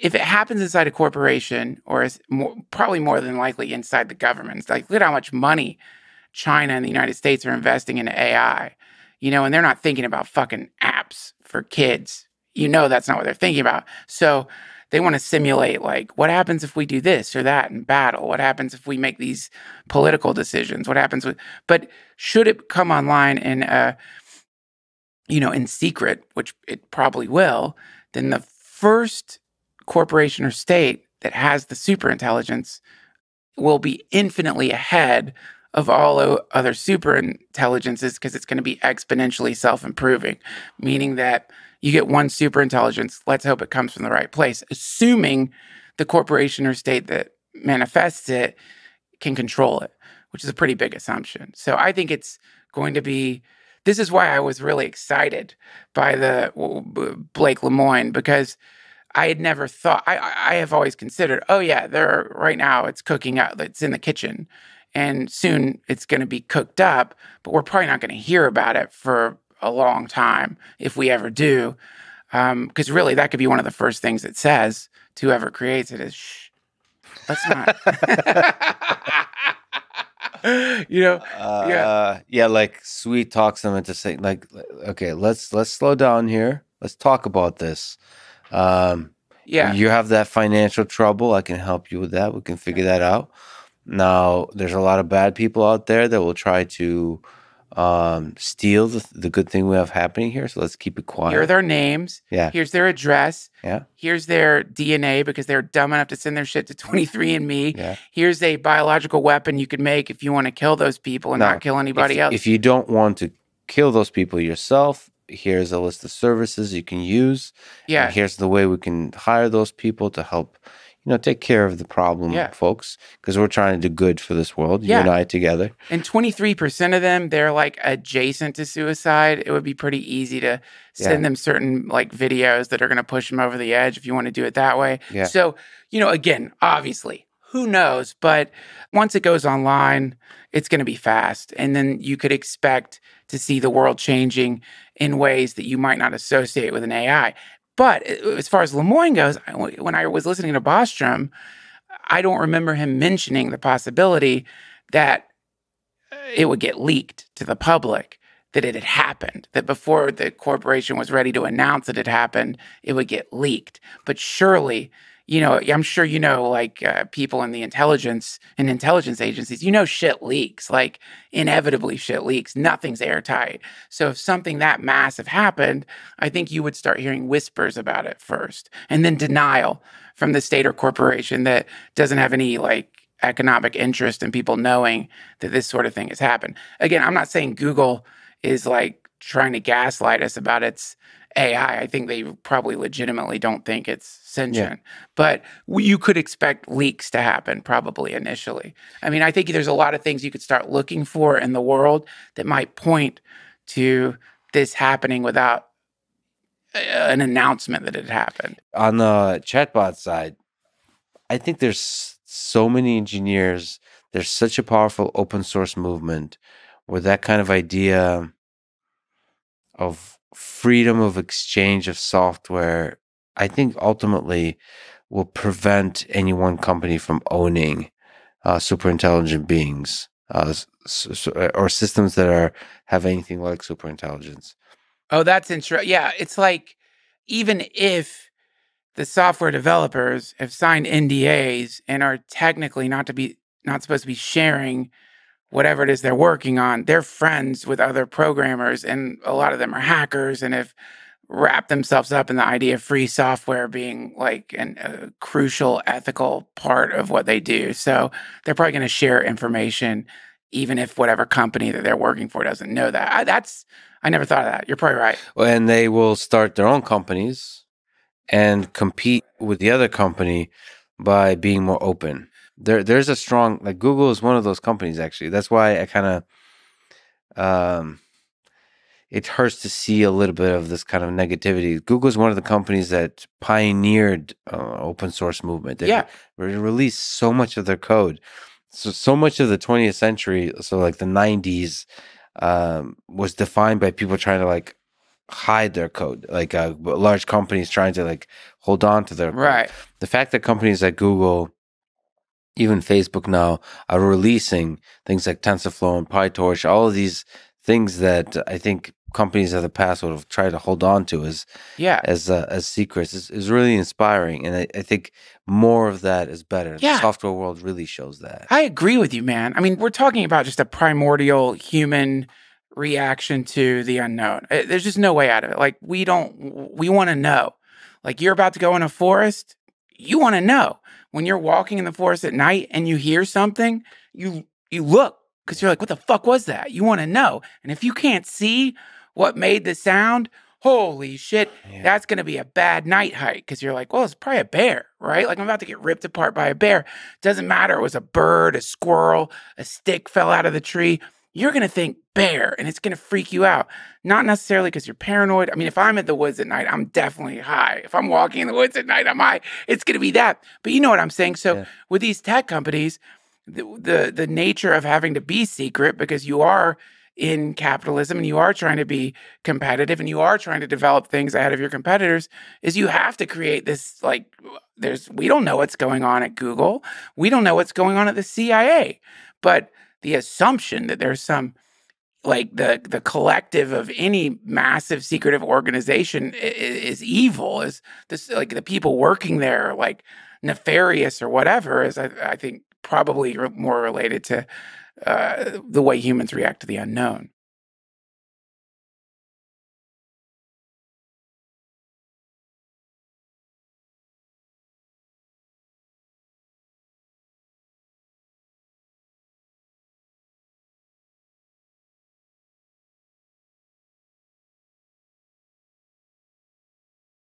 if it happens inside a corporation, or probably more than likely inside the governments, like look at how much money China and the United States are investing in AI, you know, and they're not thinking about fucking apps for kids. You know, that's not what they're thinking about. So they want to simulate, like, what happens if we do this or that in battle? What happens if we make these political decisions? What happens with, but should it come online in, you know, in secret, which it probably will, then the first corporation or state that has the superintelligence will be infinitely ahead of all other superintelligences because it's going to be exponentially self-improving, meaning that you get one superintelligence, let's hope it comes from the right place, assuming the corporation or state that manifests it can control it, which is a pretty big assumption. So I think it's going to be, this is why I was really excited by the Blake Lemoine, because I had never thought, I have always considered, oh yeah, there right now it's cooking out, it's in the kitchen, and soon it's going to be cooked up, but we're probably not going to hear about it for a long time, if we ever do, because really that could be one of the first things it says to whoever creates it is, shh, let's not. You know, yeah, like sweet talks them into saying, like, okay, let's slow down here, let's talk about this. Yeah, you have that financial trouble. I can help you with that. We can figure that out. Now, there's a lot of bad people out there that will try to steal the good thing we have happening here, so let's keep it quiet. Here are their names. Yeah. Here's their address. Yeah. Here's their DNA because they're dumb enough to send their shit to 23andMe. Yeah. Here's a biological weapon you could make if you want to kill those people and not kill anybody else. If you don't want to kill those people yourself, here's a list of services you can use. Yeah. And here's the way we can hire those people to help, you know, take care of the problem, folks, because we're trying to do good for this world, you and I together. And 23% of them, they're like adjacent to suicide. It would be pretty easy to send them certain like videos that are going to push them over the edge if you want to do it that way. Yeah. So, you know, again, obviously, who knows? But once it goes online, it's going to be fast. And then you could expect to see the world changing in ways that you might not associate with an AI. But as far as Lemoine goes, when I was listening to Bostrom, I don't remember him mentioning the possibility that it would get leaked to the public, that it had happened, that before the corporation was ready to announce it had happened, it would get leaked. But surely, you know, I'm sure you know, like people in the intelligence agencies, you know, shit leaks, like inevitably shit leaks. Nothing's airtight. So if something that massive happened, I think you would start hearing whispers about it first, and then denial from the state or corporation that doesn't have any like economic interest in people knowing that this sort of thing has happened. Again, I'm not saying Google is like trying to gaslight us about its AI. I think they probably legitimately don't think it's sentient, but you could expect leaks to happen probably initially. I mean, I think there's a lot of things you could start looking for in the world that might point to this happening without an announcement that it happened. On the chatbot side, I think there's so many engineers, there's such a powerful open source movement where that kind of idea of freedom of exchange of software, I think ultimately will prevent any one company from owning super intelligent beings or systems that have anything like super intelligence. Oh, that's interesting. Yeah, it's like even if the software developers have signed NDAs and are technically not supposed to be sharing whatever it is they're working on, they're friends with other programmers, and a lot of them are hackers and have wrapped themselves up in the idea of free software being like a crucial ethical part of what they do. So they're probably going to share information even if whatever company that they're working for doesn't know that. I never thought of that. You're probably right. Well, and they will start their own companies and compete with the other company by being more open. There's a strong, like Google is one of those companies, actually. That's why I kind of, it hurts to see a little bit of this kind of negativity. Google is one of the companies that pioneered open source movement. They released so much of their code. So much of the 20th century, so like the 90s, was defined by people trying to like hide their code, like large companies trying to like hold on to their code. Right. The fact that companies like Google, even Facebook now, are releasing things like TensorFlow and PyTorch, all of these things that I think companies of the past would have tried to hold on to as secrets is really inspiring. And I think more of that is better. Yeah. The software world really shows that. I agree with you, man. I mean, we're talking about just a primordial human reaction to the unknown. There's just no way out of it. Like, we want to know. Like, you're about to go in a forest, you want to know. When you're walking in the forest at night and you hear something, you look, because you're like, what the fuck was that? You want to know. And if you can't see what made the sound, holy shit, yeah, that's going to be a bad night hike, because you're like, well, it's probably a bear, right? Like, I'm about to get ripped apart by a bear. Doesn't matter. It was a bird, a squirrel, a stick fell out of the tree. You're going to think bear, and it's going to freak you out. Not necessarily because you're paranoid. I mean, if I'm in the woods at night, I'm definitely high. If I'm walking in the woods at night, I'm high. It's going to be that. But you know what I'm saying? So yeah, with these tech companies, the nature of having to be secret, because you are in capitalism and you are trying to be competitive and you are trying to develop things ahead of your competitors, is you have to create this, like, we don't know what's going on at Google. We don't know what's going on at the CIA. But the assumption that there's some, like, the collective of any massive secretive organization is evil, is this, like, the people working there are, like, nefarious or whatever, is I think probably more related to the way humans react to the unknown.